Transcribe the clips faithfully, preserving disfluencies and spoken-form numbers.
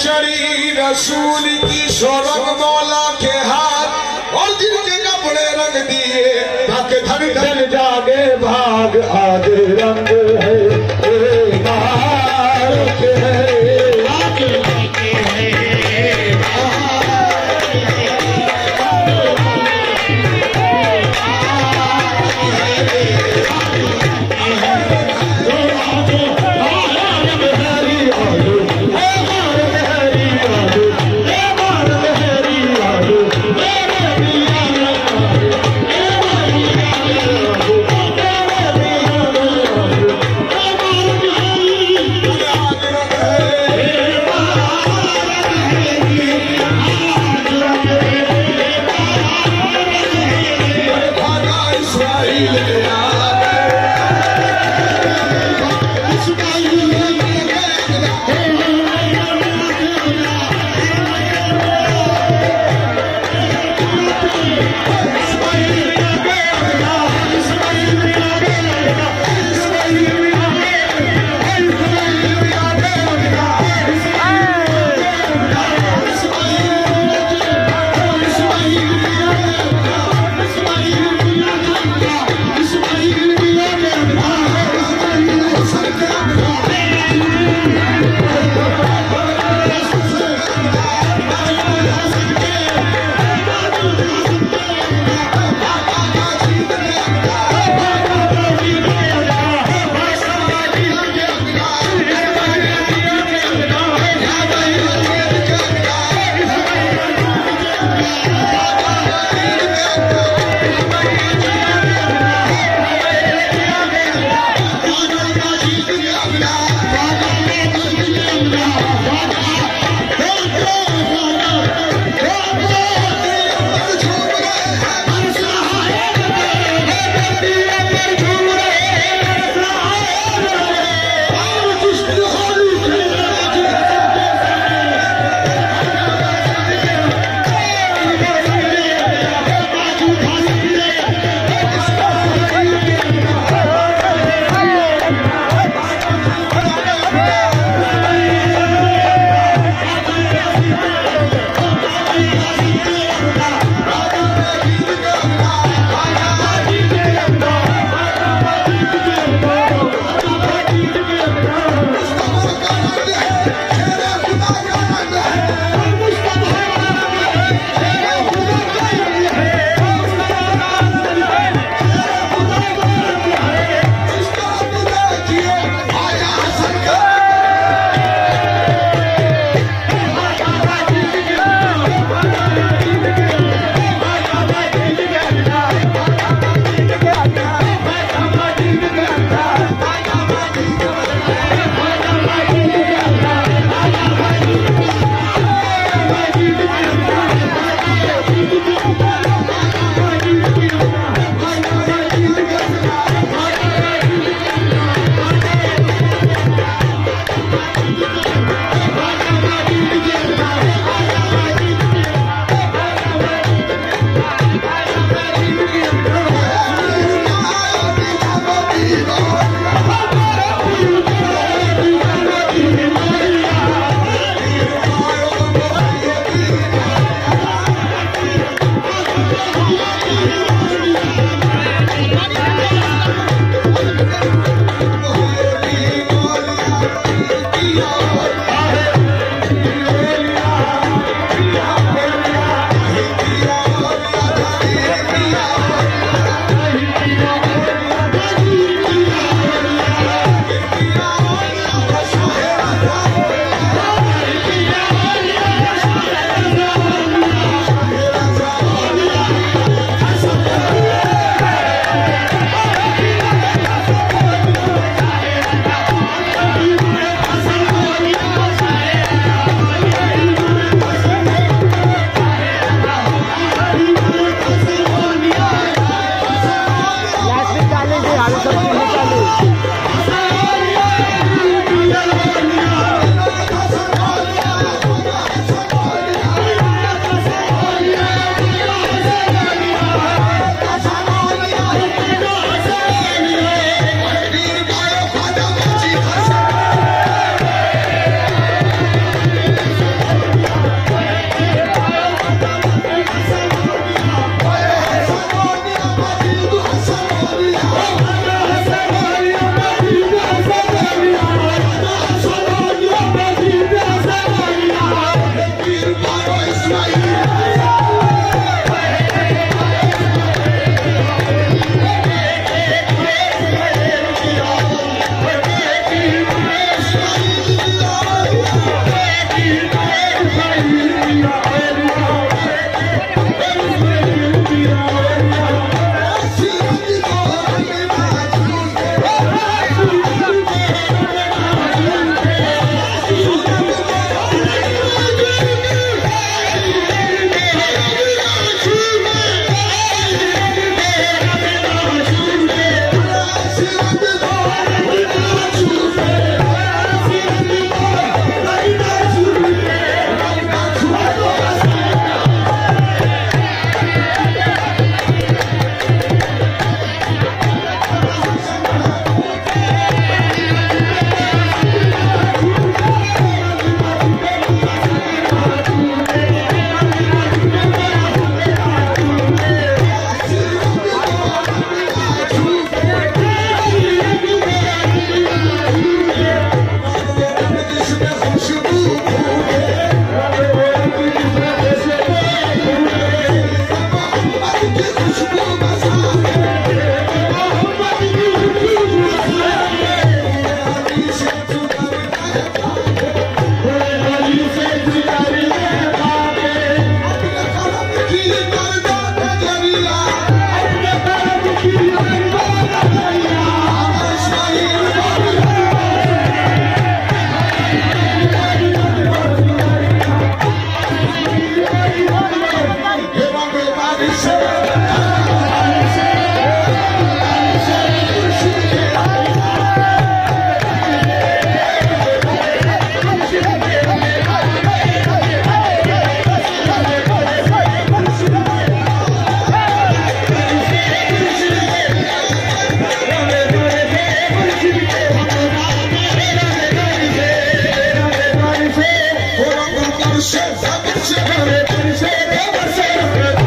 चढ़ी रसूल की शोरग मौला के हाथ और जिनके कपड़े रंग दिए थक थक थक जागे भाग आज रंग है I'm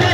not